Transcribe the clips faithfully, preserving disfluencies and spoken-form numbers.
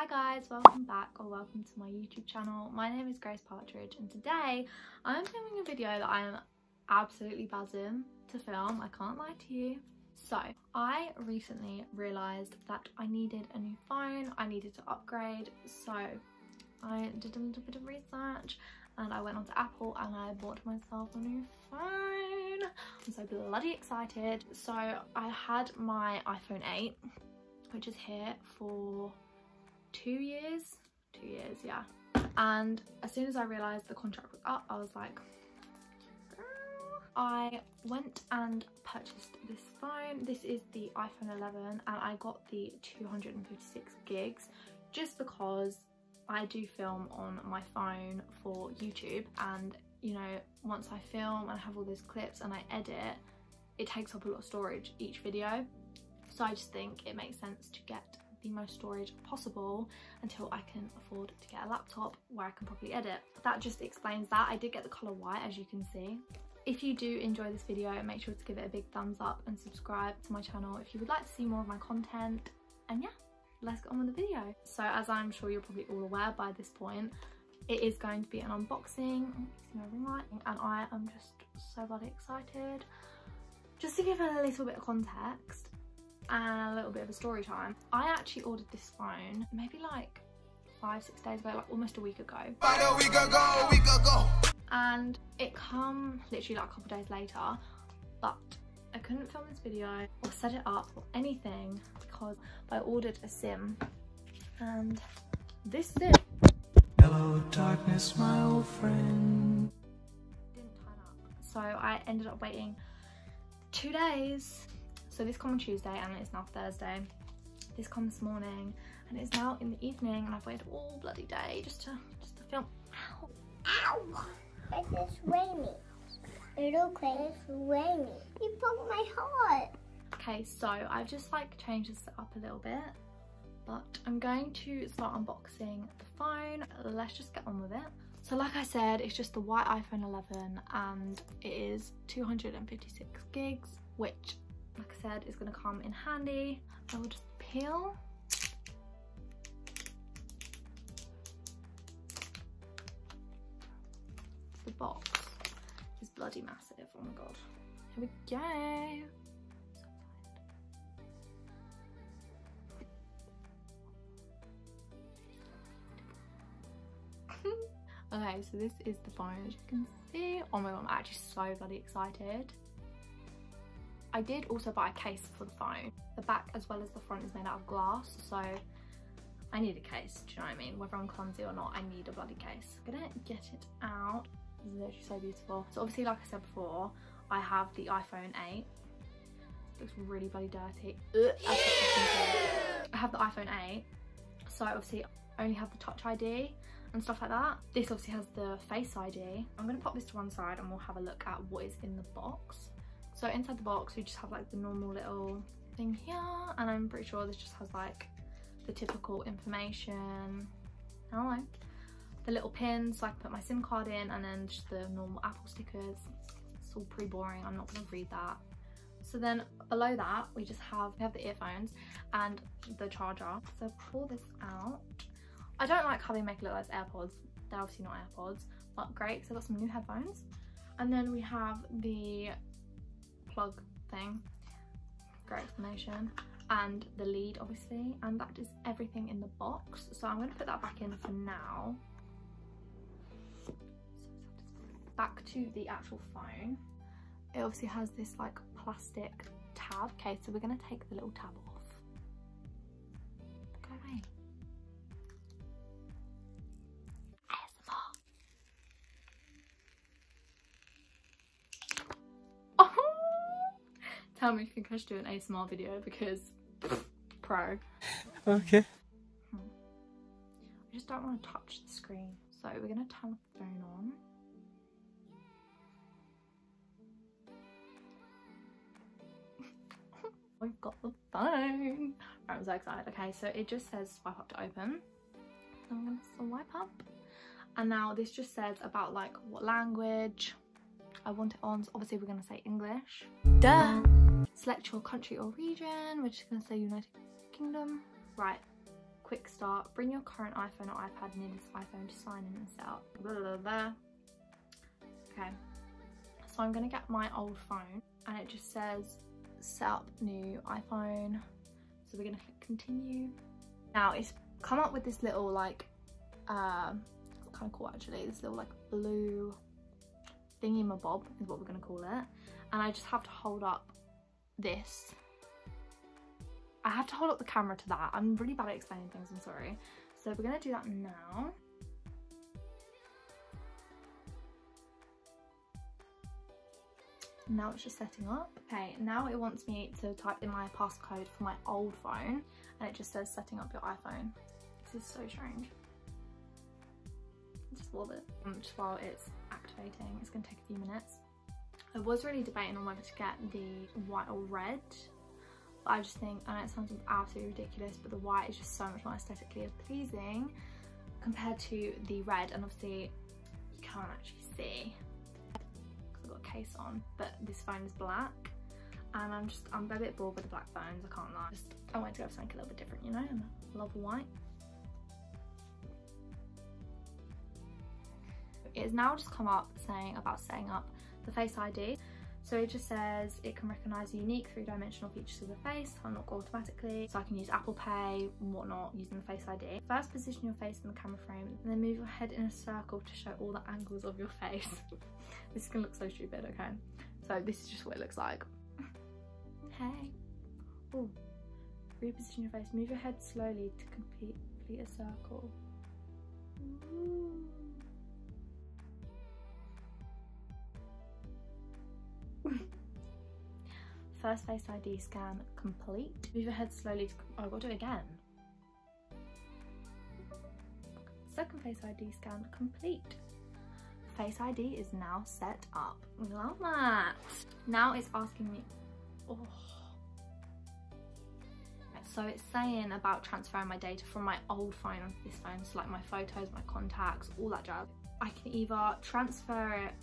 Hi guys, welcome back or welcome to my YouTube channel. My name is Grace Partridge and today I'm filming a video that I am absolutely buzzing to film, I can't lie to you. So I recently realised that I needed a new phone, I needed to upgrade, so I did a little bit of research and I went onto Apple and I bought myself a new phone. I'm so bloody excited. So I had my iPhone eight, which is here for two years, two years, yeah. And as soon as I realised the contract was up, I was like, girl. I went and purchased this phone. This is the iPhone eleven, and I got the two hundred fifty-six gigs just because I do film on my phone for YouTube, and you know, once I film and have all those clips and I edit, it takes up a lot of storage each video. So I just think it makes sense to get the most storage possible until I can afford to get a laptop where I can properly edit. That just explains that. I did get the colour white, as you can see. If you do enjoy this video, make sure to give it a big thumbs up and subscribe to my channel if you would like to see more of my content. And yeah, let's get on with the video. So as I'm sure you're probably all aware by this point, it is going to be an unboxing, and I am just so bloody excited. Just to give a little bit of context, and a little bit of a story time. I actually ordered this phone maybe like five, six days ago, like almost a week ago. About a week ago, a week ago. And it come literally like a couple days later, but I couldn't film this video or set it up or anything because I ordered a SIM, and this SIM. Hello darkness, my old friend. Didn't turn up, so I ended up waiting two days. So this came on Tuesday and it's now Thursday. This came this morning and it's now in the evening, and I've waited all bloody day just to just to film. Ow! Ow! It's raining. Little Grace, it's raining. You broke my heart. Okay, so I've just like changed this up a little bit, but I'm going to start unboxing the phone. Let's just get on with it. So like I said, it's just the white iPhone eleven and it is two hundred fifty-six gigs, which, like I said, it's gonna come in handy. I will just peel. The box is bloody massive, oh my god. Here we go. Okay, so this is the phone, as you can see. Oh my god, I'm actually so bloody excited. I did also buy a case for the phone. The back as well as the front is made out of glass, so I need a case, do you know what I mean? Whether I'm clumsy or not, I need a bloody case. I'm gonna get it out. This is literally so beautiful. So obviously, like I said before, I have the iPhone eight. It looks really bloody dirty. Ugh, yeah! I have the iPhone eight, so obviously I only have the Touch I D and stuff like that. This obviously has the Face I D. I'm gonna pop this to one side and we'll have a look at what is in the box. So inside the box, we just have like the normal little thing here, and I'm pretty sure this just has like the typical information. I don't know. The little pins, so I can put my SIM card in, and then just the normal Apple stickers. It's all pretty boring, I'm not gonna read that. So then below that, we just have, we have the earphones and the charger. So pull this out. I don't like how they make it look like AirPods. They're obviously not AirPods, but great, so I've got some new headphones. And then we have the plug thing, great explanation, and the lead obviously, and that is everything in the box. So I'm going to put that back in for now. Back to the actual phone, it obviously has this like plastic tab. Okay, so we're going to take the little tab off. Go away. Tell me if you think I should do an A S M R video because pro. Okay. Hmm. I just don't want to touch the screen. So we're going to turn the phone on. We've got the phone. I'm so excited. Okay, so it just says swipe up to open. So I'm going to swipe up. And now this just says about like what language I want it on. So obviously we're going to say English. Duh. Select your country or region, we're just going to say United Kingdom. Right, quick start, bring your current iPhone or iPad near this iPhone to sign in and set up. Blah, blah, blah. Okay, so I'm gonna get my old phone and it just says set up new iPhone. So we're gonna click continue. Now it's come up with this little like, uh, it's kind of cool actually, this little like blue thingy mabob is what we're gonna call it. And I just have to hold up this. I have to hold up the camera to that. I'm really bad at explaining things, I'm sorry. So we're gonna do that now. Now it's just setting up. Okay, now it wants me to type in my passcode for my old phone and it just says setting up your iPhone. This is so strange. I just love it. Um, just while it's activating, it's gonna take a few minutes. I was really debating on whether to get the white or red, but I just think, I know it sounds absolutely ridiculous, but the white is just so much more aesthetically pleasing compared to the red, and obviously you can't actually see. Got a case on, but this phone is black and I'm just I'm a bit bored with the black phones, I can't lie. Just, I wanted to have something a little bit different, you know, and I love white. It has now just come up saying about setting up the Face I D. So it just says it can recognise unique three-dimensional features of the face, unlock automatically, so I can use Apple Pay and whatnot using the Face I D. First position your face in the camera frame and then move your head in a circle to show all the angles of your face. This is going to look so stupid, okay? So this is just what it looks like. Hey. Ooh. Reposition your face, move your head slowly to complete, complete a circle. Ooh. First Face I D scan complete. Move your head slowly to, oh, I've got to do it again. Second Face I D scan complete. Face I D is now set up. Love that. Now it's asking me, oh. So it's saying about transferring my data from my old phone onto this phone, so like my photos, my contacts, all that jazz. I can either transfer it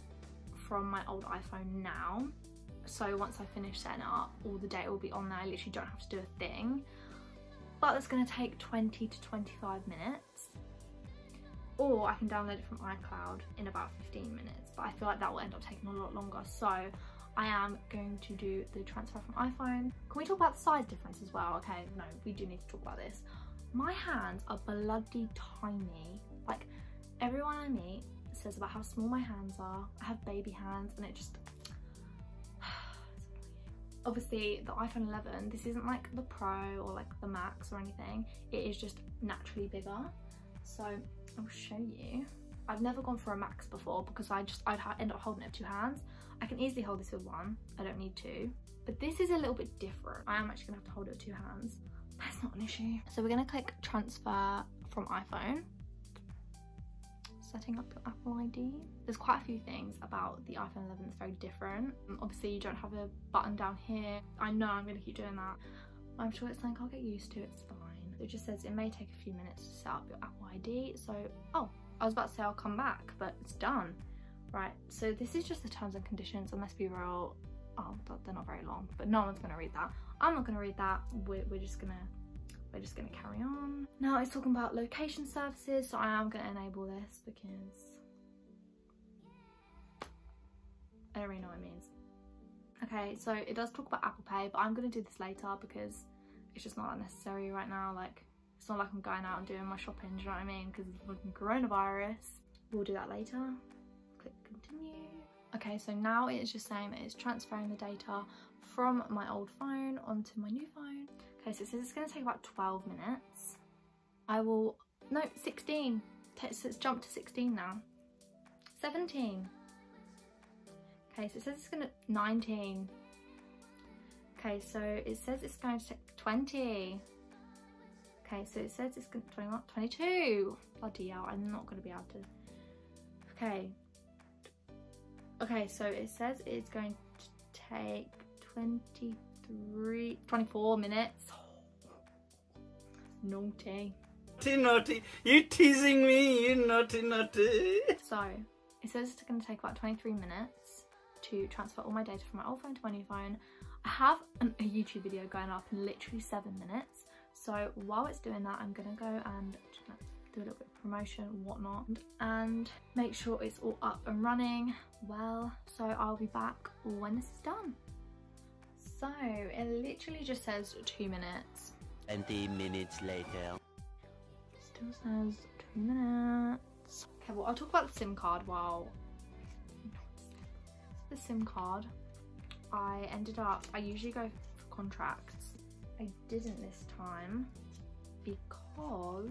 from my old iPhone now, so once I finish setting it up, all the data will be on there. I literally don't have to do a thing. But that's gonna take twenty to twenty-five minutes. Or I can download it from iCloud in about fifteen minutes. But I feel like that will end up taking a lot longer. So I am going to do the transfer from iPhone. Can we talk about the size difference as well? Okay, no, we do need to talk about this. My hands are bloody tiny. Like everyone I meet says about how small my hands are. I have baby hands and it just, obviously the iPhone eleven, this isn't like the Pro or like the Max or anything, it is just naturally bigger. So I'll show you. I've never gone for a Max before because I just, I'd end up holding it with two hands. I can easily hold this with one, I don't need two. But this is a little bit different. I am actually gonna have to hold it with two hands. That's not an issue. So we're gonna click transfer from iPhone. Setting up your Apple I D. There's quite a few things about the iPhone eleven that's very different. Obviously you don't have a button down here. I know I'm gonna keep doing that. I'm sure it's something I'll get used to, it's fine. It just says it may take a few minutes to set up your Apple I D. So, oh, I was about to say I'll come back, but it's done. Right, so this is just the terms and conditions, and let's be real, oh, they're not very long, but no one's gonna read that. I'm not gonna read that, we're, we're just gonna We're just gonna carry on. Now it's talking about location services, so I am gonna enable this because I don't really know what it means. Okay, so it does talk about Apple Pay, but I'm gonna do this later because it's just not that necessary right now. Like, it's not like I'm going out and doing my shopping, do you know what I mean? Because of the fucking coronavirus. We'll do that later. Click continue. Okay, so now it's just saying that it's transferring the data from my old phone onto my new phone. Okay, so it says it's going to take about twelve minutes. I will, no, sixteen. So it's jumped to sixteen now. seventeen. Okay, so it says it's going to, nineteen. Okay, so it says it's going to take twenty. Okay, so it says it's going to, twenty-one, twenty-two. Bloody hell, I'm not going to be able to. Okay. Okay, so it says it's going to take twenty-three, twenty-four minutes. Naughty. Naughty, naughty. You teasing me, you naughty, naughty. So, it says it's going to take about twenty-three minutes to transfer all my data from my old phone to my new phone. I have an, a YouTube video going up in literally seven minutes. So while it's doing that, I'm gonna go and do a little bit of promotion and whatnot and make sure it's all up and running well. So I'll be back when this is done. So it literally just says two minutes. twenty minutes later. Still says two minutes. Okay, well, I'll talk about the SIM card while. The SIM card, I ended up, I usually go for contracts. I didn't this time because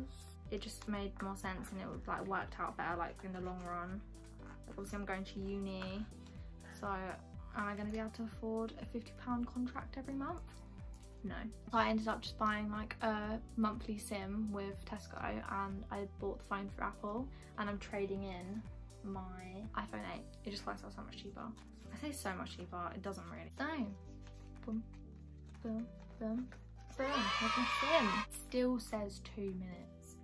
it just made more sense and it would like worked out better like in the long run. Like, obviously I'm going to uni, so am I going to be able to afford a fifty pound contract every month? No. So I ended up just buying like a monthly SIM with Tesco, and I bought the phone through Apple, and I'm trading in my iPhone eight. It just works out so much cheaper. I say so much cheaper, it doesn't really. So, boom, boom, boom, boom, there's my SIM. Still says two minutes.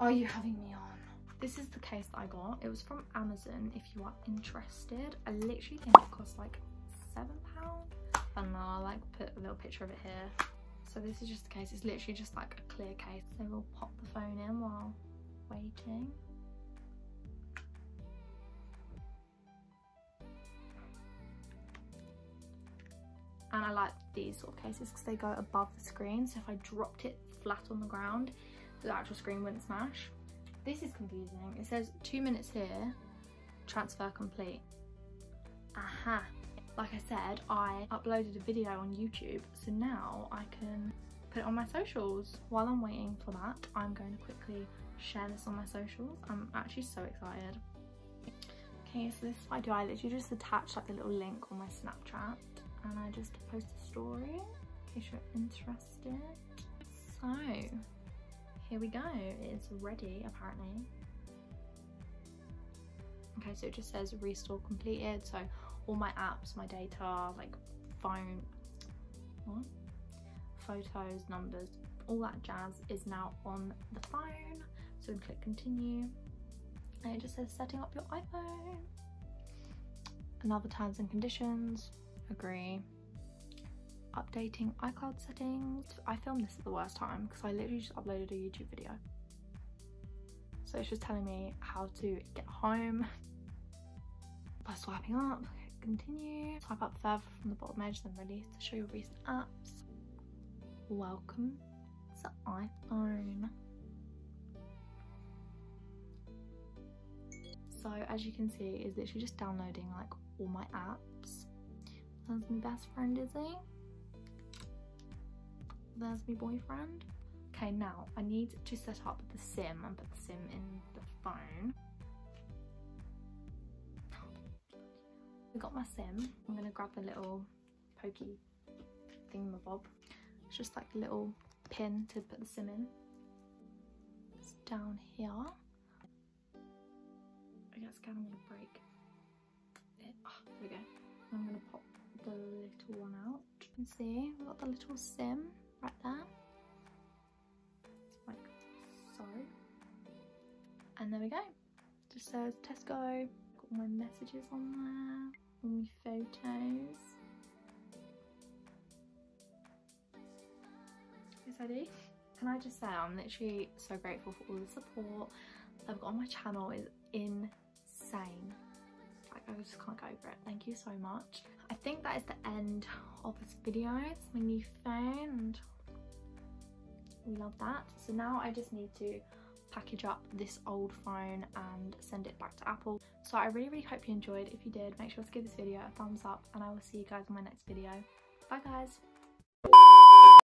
Are you having me on? This is the case that I got. It was from Amazon, if you are interested. I literally think it costs like seven pounds. And I'll like put a little picture of it here. So this is just the case. It's literally just like a clear case. So we'll pop the phone in while waiting. And I like these sort of cases because they go above the screen, so if I dropped it flat on the ground, the actual screen wouldn't smash. This is confusing. It says two minutes here, transfer complete. Aha. Like I said, I uploaded a video on YouTube, so now I can put it on my socials. While I'm waiting for that, I'm going to quickly share this on my socials. I'm actually so excited. Okay, so this is what I do. I literally just attach like the little link on my Snapchat. And I just post a story in case you're interested. So here we go, it's ready apparently. Okay, so it just says restore completed. So all my apps, my data, like phone, what? Photos, numbers, all that jazz is now on the phone. So we click continue. And it just says setting up your iPhone. And other terms and conditions. Agree. Updating iCloud settings. I filmed this at the worst time because I literally just uploaded a YouTube video, so it's just telling me how to get home by swiping up. Continue. Swipe up further from the bottom edge, then release to show your recent apps. Welcome to iPhone. So as you can see, it's literally just downloading like all my apps. There's my best friend Izzy. There's my boyfriend. Okay, now I need to set up the SIM and put the SIM in the phone. I got my SIM. I'm gonna grab the little pokey thingamabob. It's just like a little pin to put the SIM in. It's down here. I guess I'm gonna break it. Oh, there we go. I'm gonna pop the little one out. You can see we've got the little SIM right there, like so, and there we go. It just says Tesco. Got all my messages on there, all my photos. Yes, I do. Can I just say I'm literally so grateful for all the support I've got on my channel. Is insane. I just can't go over it. Thank you so much. I think that is the end of this video. It's my new phone and we love that. So now I just need to package up this old phone and send it back to Apple. So I really, really hope you enjoyed. If you did, make sure to give this video a thumbs up and I will see you guys in my next video. Bye guys.